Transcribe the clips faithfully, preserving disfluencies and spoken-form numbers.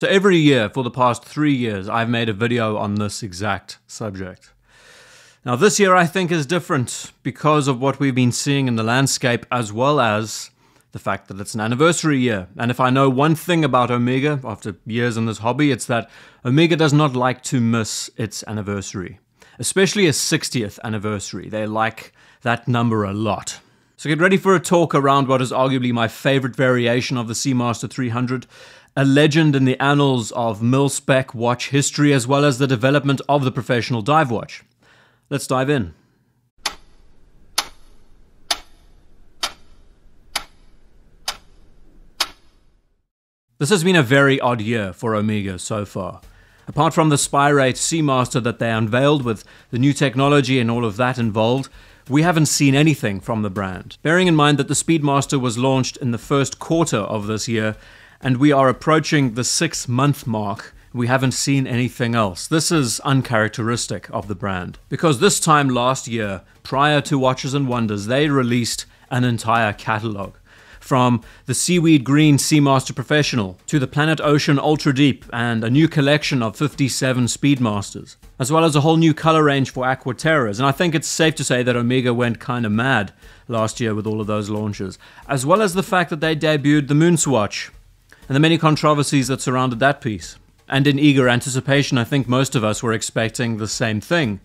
So every year for the past three years, I've made a video on this exact subject. Now this year I think is different because of what we've been seeing in the landscape, as well as the fact that it's an anniversary year. And if I know one thing about Omega after years in this hobby, it's that Omega does not like to miss its anniversary, especially a sixtieth anniversary. They like that number a lot. So get ready for a talk around what is arguably my favorite variation of the Seamaster three hundred, a legend in the annals of mil-spec watch history, as well as the development of the professional dive watch. Let's dive in. This has been a very odd year for Omega so far. Apart from the Spirate Seamaster that they unveiled with the new technology and all of that involved, we haven't seen anything from the brand. Bearing in mind that the Speedmaster was launched in the first quarter of this year, and we are approaching the six-month mark. We haven't seen anything else. This is uncharacteristic of the brand, because this time last year, prior to Watches and Wonders, they released an entire catalog, from the seaweed green Seamaster Professional to the Planet Ocean Ultra Deep and a new collection of fifty-seven Speedmasters, as well as a whole new color range for Aquaterras. And I think it's safe to say that Omega went kind of mad last year with all of those launches, as well as the fact that they debuted the Moonswatch, and the many controversies that surrounded that piece. And in eager anticipation, I think most of us were expecting the same thing.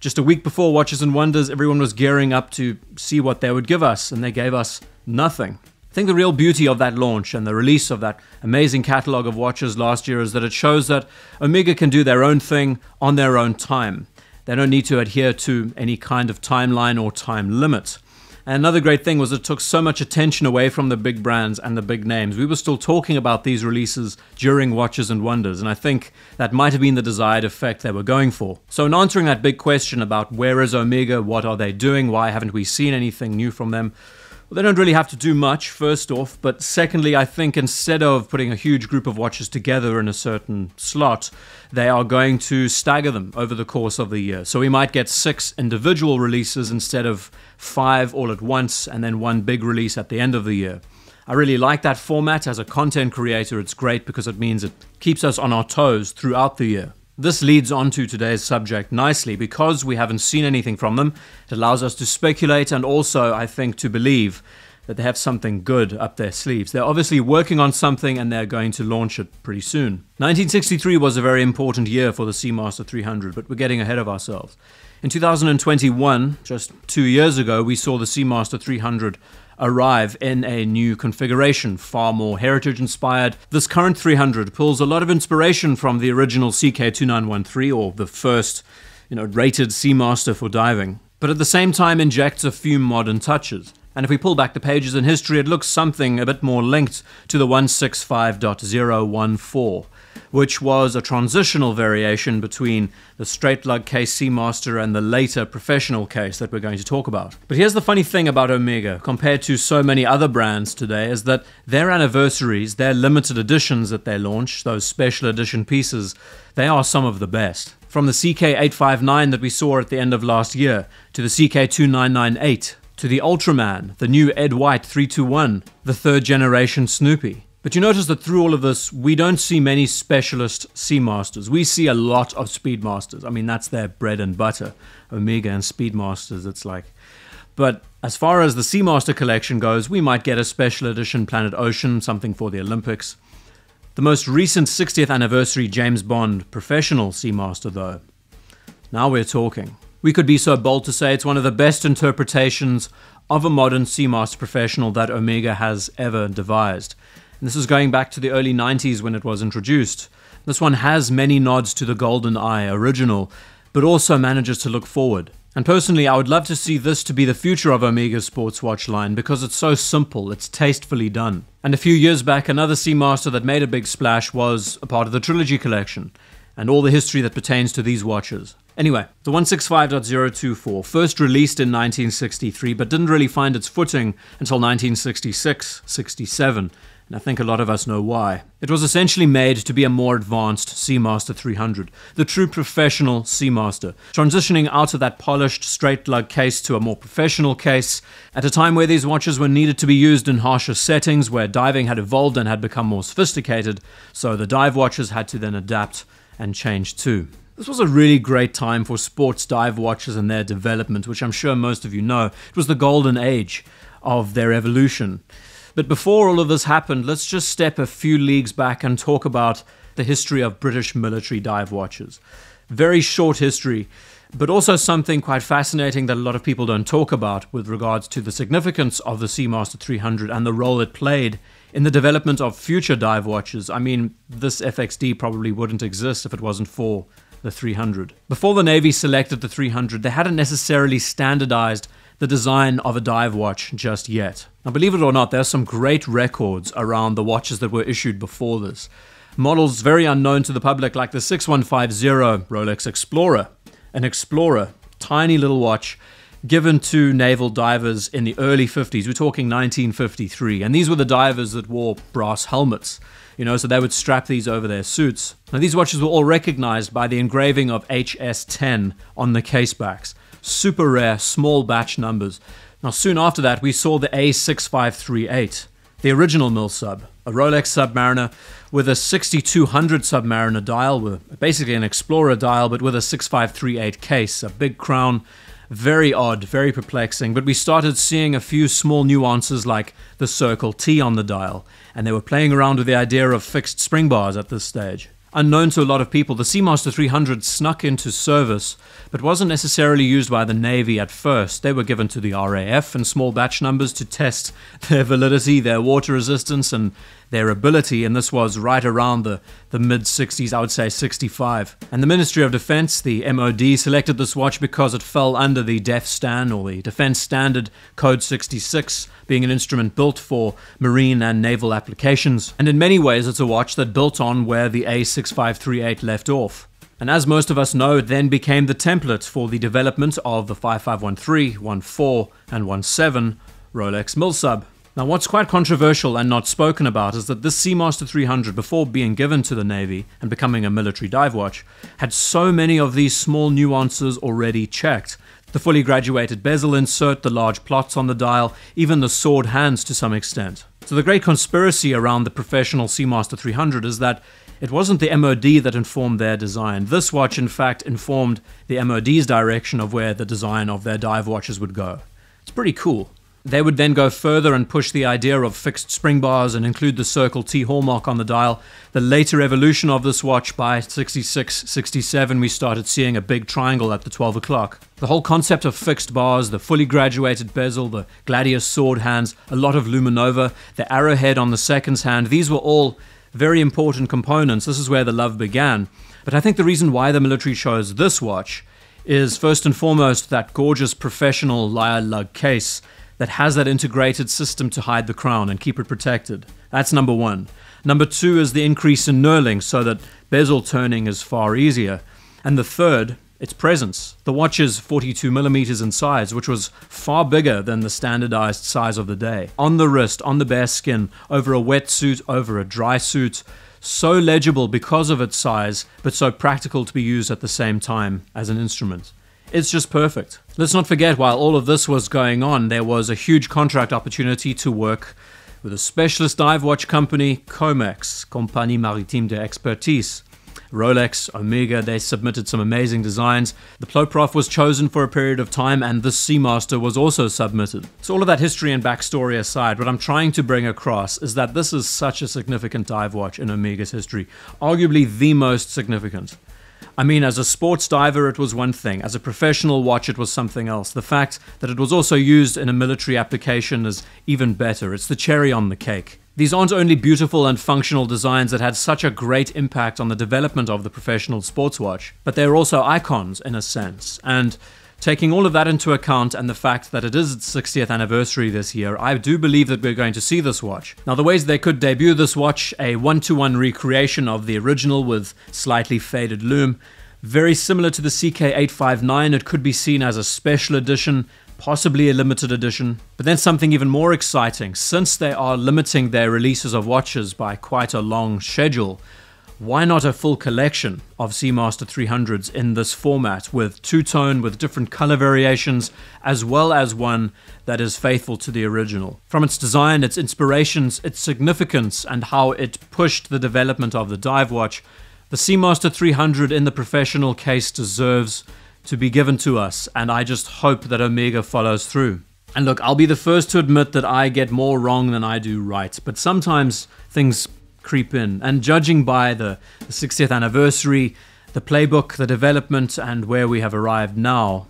Just a week before Watches and Wonders, everyone was gearing up to see what they would give us, and they gave us nothing. I think the real beauty of that launch and the release of that amazing catalogue of watches last year is that it shows that Omega can do their own thing on their own time. They don't need to adhere to any kind of timeline or time limit. And another great thing was it took so much attention away from the big brands and the big names. We were still talking about these releases during Watches and Wonders, and I think that might have been the desired effect they were going for. So in answering that big question about where is Omega, what are they doing, why haven't we seen anything new from them, well, they don't really have to do much, first off, but secondly, I think instead of putting a huge group of watches together in a certain slot, they are going to stagger them over the course of the year. So we might get six individual releases instead of five all at once, and then one big release at the end of the year. I really like that format. As a content creator, it's great because it means it keeps us on our toes throughout the year. This leads on to today's subject nicely. Because we haven't seen anything from them, it allows us to speculate and also, I think, to believe that they have something good up their sleeves. They're obviously working on something and they're going to launch it pretty soon. nineteen sixty-three was a very important year for the Seamaster three hundred, but we're getting ahead of ourselves. In two thousand twenty-one, just two years ago, we saw the Seamaster three hundred arrive in a new configuration, far more heritage-inspired. This current three hundred pulls a lot of inspiration from the original C K two nine one three, or the first, you know, rated Seamaster for diving, but at the same time injects a few modern touches. And if we pull back the pages in history, it looks something a bit more linked to the one sixty-five point zero one four, which was a transitional variation between the straight lug case Seamaster and the later professional case that we're going to talk about. But here's the funny thing about Omega, compared to so many other brands today, is that their anniversaries, their limited editions that they launch, those special edition pieces, they are some of the best. From the C K eight five nine that we saw at the end of last year, to the C K two nine nine eight, to the Ultraman, the new Ed White three two one, the third generation Snoopy. But you notice that through all of this, we don't see many specialist Seamasters. We see a lot of Speedmasters. I mean, that's their bread and butter, Omega and Speedmasters, it's like. But as far as the Seamaster collection goes, we might get a special edition Planet Ocean, something for the Olympics. The most recent sixtieth anniversary James Bond professional Seamaster, though. Now we're talking. We could be so bold to say it's one of the best interpretations of a modern Seamaster professional that Omega has ever devised. And this is going back to the early nineties when it was introduced. This one has many nods to the Golden Eye original, but also manages to look forward. And personally, I would love to see this to be the future of Omega's sports watch line, because it's so simple, it's tastefully done. And a few years back, another Seamaster that made a big splash was a part of the Trilogy collection, and all the history that pertains to these watches. Anyway, the one sixty-five point zero two four, first released in nineteen sixty-three, but didn't really find its footing until nineteen sixty-six sixty-seven, and I think a lot of us know why. It was essentially made to be a more advanced Seamaster three hundred, the true professional Seamaster, transitioning out of that polished straight lug case to a more professional case, at a time where these watches were needed to be used in harsher settings, where diving had evolved and had become more sophisticated, so the dive watches had to then adapt and change too. This was a really great time for sports dive watches and their development, which I'm sure most of you know. It was the golden age of their evolution. But before all of this happened, let's just step a few leagues back and talk about the history of British military dive watches. Very short history, but also something quite fascinating that a lot of people don't talk about with regards to the significance of the Seamaster three hundred and the role it played in the development of future dive watches. I mean, this F X D probably wouldn't exist if it wasn't for the three hundred. Before the Navy selected the three hundred, they hadn't necessarily standardized the design of a dive watch just yet. Now, believe it or not, there are some great records around the watches that were issued before this. Models very unknown to the public, like the six one five zero Rolex Explorer, an Explorer, tiny little watch given to naval divers in the early fifties. We're talking nineteen fifty-three, and these were the divers that wore brass helmets. You know, so they would strap these over their suits. Now, these watches were all recognized by the engraving of H S ten on the casebacks. Super rare, small batch numbers. Now, soon after that, we saw the A six five three eight, the original Milsub, a Rolex Submariner with a sixty-two hundred Submariner dial, with basically an Explorer dial, but with a six five three eight case, a big crown. Very odd, very perplexing, but we started seeing a few small nuances like the circle T on the dial, and they were playing around with the idea of fixed spring bars at this stage. Unknown to a lot of people, the Seamaster three hundred snuck into service, but wasn't necessarily used by the Navy at first. They were given to the R A F in small batch numbers to test their validity, their water resistance, and their ability, and this was right around the, the mid sixties, I would say sixty-five. And the Ministry of Defence, the M O D, selected this watch because it fell under the DEF Stan, or the Defence Standard Code sixty-six, being an instrument built for marine and naval applications. And in many ways, it's a watch that built on where the A six five three eight left off. And as most of us know, it then became the template for the development of the five five one three, one four, and one seven Rolex Milsub. Now, what's quite controversial and not spoken about is that this Seamaster three hundred, before being given to the Navy and becoming a military dive watch, had so many of these small nuances already checked. The fully graduated bezel insert, the large plots on the dial, even the sword hands to some extent. So the great conspiracy around the professional Seamaster three hundred is that it wasn't the M O D that informed their design. This watch, in fact, informed the M O D's direction of where the design of their dive watches would go. It's pretty cool. They would then go further and push the idea of fixed spring bars and include the circle T hallmark on the dial. The later evolution of this watch, by sixty-six, sixty-seven, we started seeing a big triangle at the twelve o'clock. The whole concept of fixed bars, the fully graduated bezel, the gladius sword hands, a lot of luminova, the arrowhead on the seconds hand, these were all very important components. This is where the love began. But I think the reason why the military chose this watch is first and foremost that gorgeous professional lyre lug case that has that integrated system to hide the crown and keep it protected. That's number one. Number two is the increase in knurling so that bezel turning is far easier. And the third, its presence. The watch is forty-two millimeters in size, which was far bigger than the standardized size of the day. On the wrist, on the bare skin, over a wetsuit, over a dry suit. So legible because of its size, but so practical to be used at the same time as an instrument. It's just perfect. Let's not forget, while all of this was going on, there was a huge contract opportunity to work with a specialist dive watch company, COMEX, Compagnie Maritime de Expertise. Rolex, Omega, they submitted some amazing designs. The Ploprof was chosen for a period of time, and the Seamaster was also submitted. So all of that history and backstory aside, what I'm trying to bring across is that this is such a significant dive watch in Omega's history, arguably the most significant. I mean, as a sports diver, it was one thing. As a professional watch, it was something else. The fact that it was also used in a military application is even better. It's the cherry on the cake. These aren't only beautiful and functional designs that had such a great impact on the development of the professional sports watch, but they're also icons in a sense. And taking all of that into account and the fact that it is its sixtieth anniversary this year, I do believe that we're going to see this watch. Now, the ways they could debut this watch, a one-to-one recreation of the original with slightly faded lume. Very similar to the C K eight five nine, it could be seen as a special edition possibly a limited edition. But then something even more exciting, since they are limiting their releases of watches by quite a long schedule, why not a full collection of Seamaster three hundreds in this format with two-tone, with different color variations, as well as one that is faithful to the original? From its design, its inspirations, its significance, and how it pushed the development of the dive watch, the Seamaster three hundred in the professional case deserves to be given to us, and I just hope that Omega follows through. And look, I'll be the first to admit that I get more wrong than I do right, but sometimes things creep in, and judging by the sixtieth anniversary, the playbook, the development, and where we have arrived now,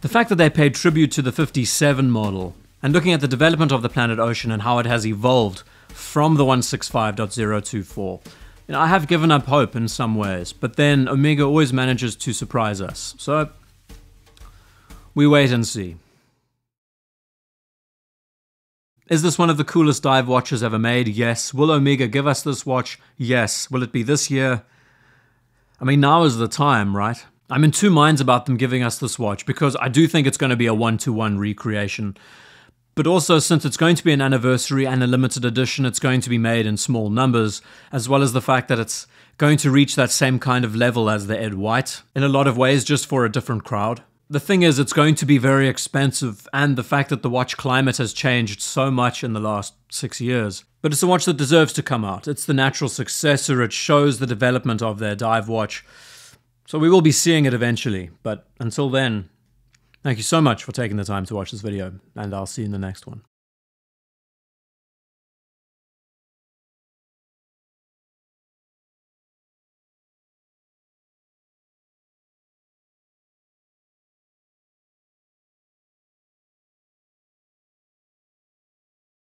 the fact that they paid tribute to the fifty-seven model, and looking at the development of the Planet Ocean and how it has evolved from the one sixty-five point zero two four, you know, I have given up hope in some ways, but then Omega always manages to surprise us, so we wait and see. Is this one of the coolest dive watches ever made? Yes. Will Omega give us this watch? Yes. Will it be this year? I mean, now is the time, right? I'm in two minds about them giving us this watch, because I do think it's going to be a one-to-one recreation. But also, since it's going to be an anniversary and a limited edition, it's going to be made in small numbers, as well as the fact that it's going to reach that same kind of level as the Ed White, in a lot of ways, just for a different crowd. The thing is, it's going to be very expensive, and the fact that the watch climate has changed so much in the last six years. But it's a watch that deserves to come out. It's the natural successor. It shows the development of their dive watch. So we will be seeing it eventually. But until then, thank you so much for taking the time to watch this video, and I'll see you in the next one.